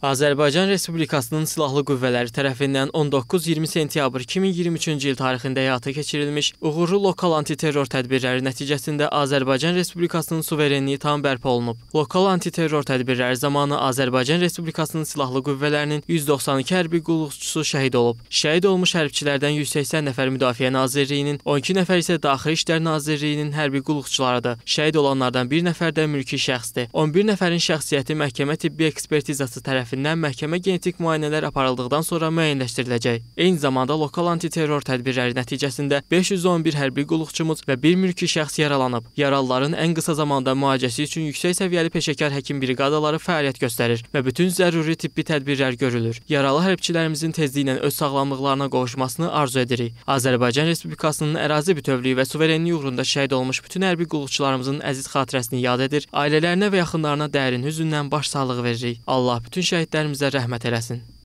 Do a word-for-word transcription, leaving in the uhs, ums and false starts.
Azərbaycan Respublikasının Silahlı Qüvvələri tərəfindən on doqquz iyirmi sentyabr iki min iyirmi üçüncü il tarixində həyata keçirilmiş uğurlu lokal antiterror tədbirləri nəticəsində Azərbaycan Respublikasının suverenliyi tam bərpa olunub. Lokal antiterror tədbirləri zamanı Azərbaycan Respublikasının Silahlı Qüvvələrinin yüz doxsan iki hərbi qulluqçusu şəhid olub. Şəhid olmuş hərbçilərdən yüz səksən nəfər Müdafiə Nazirliyinin, on iki nəfər isə Daxili İşlər Nazirliyinin hərbi qulluqçularıdır. Şəhid olanlardan bir nəfər də mülki şəxsdir. on bir nəfərin şəxsiyyəti Məhkəmə Tibbi Ekspertizası tərəfindən məhkəmə genetik müayinələr aparıldıqdan sonra müəyyənləşdiriləcək. Eyni zamanda lokal antiterror tədbirləri nəticəsində beş yüz on bir hərbi qulluqçumuz və bir mülki şəxs yaralanıb. Yaralıların ən qısa zamanda müalicəsi üçün yüksək səviyyəli peşəkar həkim briqadaları fəaliyyət göstərir və bütün zəruri tibbi tədbirlər görülür. Yaralı hərbçilərimizin tezliklə öz sağlamlıqlarına qovuşmasını arzu edirik. Azərbaycan Respublikasının ərazi bütövlüyü və suverenliyi uğrunda şəhid olmuş bütün hərbi qulluqçularımızın əziz xatirəsini yad edir, ailələrinə və yaxınlarına dərin hüznlə başsağlığı veririk. Allah bütün şəhid şəhidlərimizə rəhmət eləsin.